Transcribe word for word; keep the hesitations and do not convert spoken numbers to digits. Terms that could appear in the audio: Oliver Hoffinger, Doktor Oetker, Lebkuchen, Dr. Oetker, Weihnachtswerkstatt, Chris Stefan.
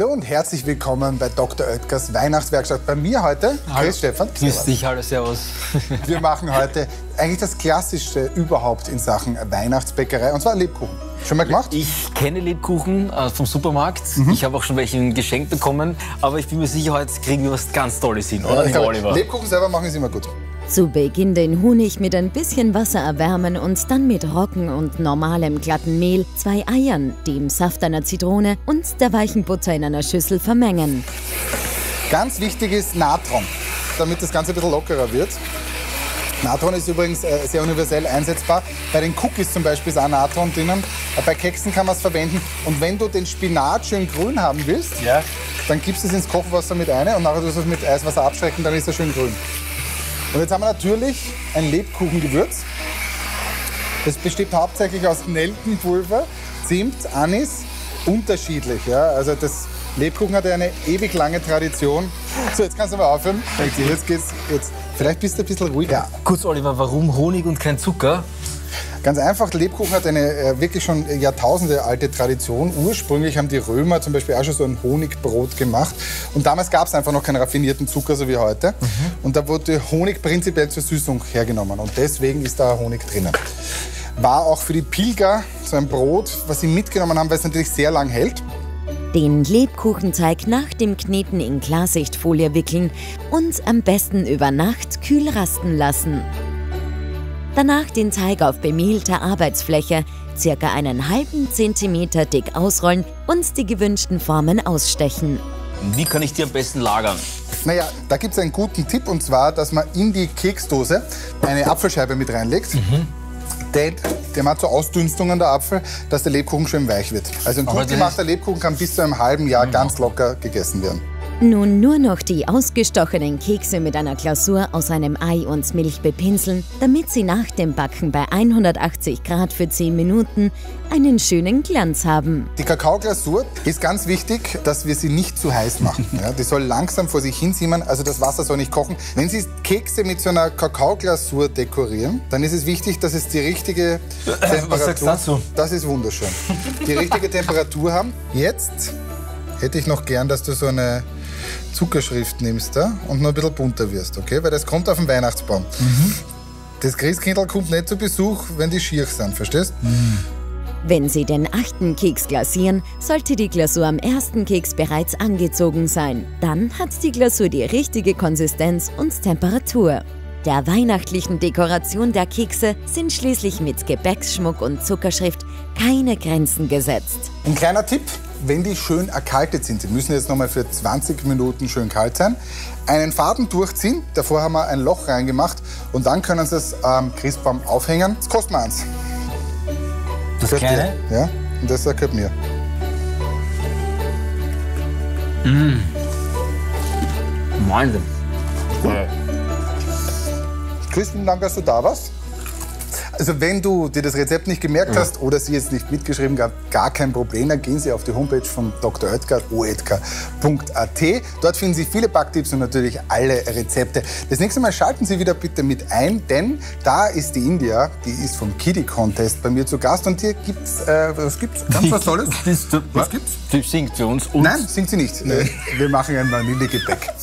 Hallo und herzlich willkommen bei Doktor Oetkers Weihnachtswerkstatt. Bei mir heute, hallo. Chris Stefan. Grüß dich, hallo, servus. Wir machen heute eigentlich das Klassischste überhaupt in Sachen Weihnachtsbäckerei, und zwar Lebkuchen. Schon mal gemacht? Ich kenne Lebkuchen äh, vom Supermarkt. Mhm. Ich habe auch schon welche geschenkt bekommen. Aber ich bin mir sicher, heute kriegen wir was ganz Tolles hin, oder? Ja, Oliver. Lebkuchen selber machen ist immer gut. Zu Beginn den Honig mit ein bisschen Wasser erwärmen und dann mit Roggen und normalem glatten Mehl, zwei Eiern, dem Saft einer Zitrone und der weichen Butter in einer Schüssel vermengen. Ganz wichtig ist Natron, damit das Ganze ein bisschen lockerer wird. Natron ist übrigens sehr universell einsetzbar. Bei den Cookies zum Beispiel ist auch Natron drinnen. Bei Keksen kann man es verwenden. Und wenn du den Spinat schön grün haben willst, ja, dann gibst du es ins Kochwasser mit rein und nachher tust du es mit Eiswasser abschrecken, dann ist er schön grün. Und jetzt haben wir natürlich ein Lebkuchengewürz. Das besteht hauptsächlich aus Nelkenpulver, Zimt, Anis, unterschiedlich. Ja? Also das Lebkuchen hat eine ewig lange Tradition. So, jetzt kannst du mal aufhören. Jetzt geht's, jetzt. Vielleicht bist du ein bisschen ruhiger. Kurz, Oliver, warum Honig und kein Zucker? Ganz einfach, Lebkuchen hat eine äh, wirklich schon Jahrtausende alte Tradition. Ursprünglich haben die Römer zum Beispiel auch schon so ein Honigbrot gemacht. Und damals gab es einfach noch keinen raffinierten Zucker, so wie heute. Mhm. Und da wurde Honig prinzipiell zur Süßung hergenommen. Und deswegen ist da Honig drinnen. War auch für die Pilger so ein Brot, was sie mitgenommen haben, weil es natürlich sehr lang hält. Den Lebkuchenteig nach dem Kneten in Klarsichtfolie wickeln und am besten über Nacht kühl rasten lassen. Danach den Teig auf bemehlter Arbeitsfläche circa einen halben Zentimeter dick ausrollen und die gewünschten Formen ausstechen. Wie kann ich die am besten lagern? Naja, da gibt es einen guten Tipp, und zwar, dass man in die Keksdose eine Apfelscheibe mit reinlegt. Mhm. Der, der macht so Ausdünstungen, der Apfel, dass der Lebkuchen schön weich wird. Also ein gut gemachter Lebkuchen kann bis zu einem halben Jahr mhm. ganz locker gegessen werden. Nun nur noch die ausgestochenen Kekse mit einer Glasur aus einem Ei und Milch bepinseln, damit sie nach dem Backen bei hundertachtzig Grad für zehn Minuten einen schönen Glanz haben. Die Kakaoglasur ist ganz wichtig, dass wir sie nicht zu heiß machen. Ja, die soll langsam vor sich hin simmern, also das Wasser soll nicht kochen. Wenn Sie Kekse mit so einer Kakaoglasur dekorieren, dann ist es wichtig, dass es die richtige Temperatur... Was sagst du dazu? Das ist wunderschön. Die richtige Temperatur haben. Jetzt hätte ich noch gern, dass du so eine Zuckerschrift nimmst da und noch ein bisschen bunter wirst, okay? Weil das kommt auf den Weihnachtsbaum. Mhm. Das Christkindl kommt nicht zu Besuch, wenn die schier sind, verstehst? Mhm. Wenn Sie den achten Keks glasieren, sollte die Glasur am ersten Keks bereits angezogen sein. Dann hat die Glasur die richtige Konsistenz und Temperatur. Der weihnachtlichen Dekoration der Kekse sind schließlich mit Gebäcksschmuck und Zuckerschrift keine Grenzen gesetzt. Ein kleiner Tipp: Wenn die schön erkaltet sind, die müssen jetzt nochmal für zwanzig Minuten schön kalt sein, einen Faden durchziehen, davor haben wir ein Loch reingemacht, und dann können Sie es am Christbaum aufhängen. Das kostet mir eins. Das kleine? Ja, und das gehört mir. Mmh. Wahnsinn. Cool. Ja. Chris, vielen Dank, dass du da warst. Also wenn du dir das Rezept nicht gemerkt hast ja. oder sie jetzt nicht mitgeschrieben hast, gar kein Problem, dann gehen Sie auf die Homepage von Doktor Oetker, o oetker punkt a t. Dort finden Sie viele Backtipps und natürlich alle Rezepte. Das nächste Mal schalten Sie wieder bitte mit ein, denn da ist die India, die ist vom Kiddie Contest bei mir zu Gast, und hier gibt es äh, was gibt's? ganz was Tolles. Was gibt's? Die singt für uns. uns. Nein, singt sie nicht. Nee. Wir machen ein Vanillegebäck.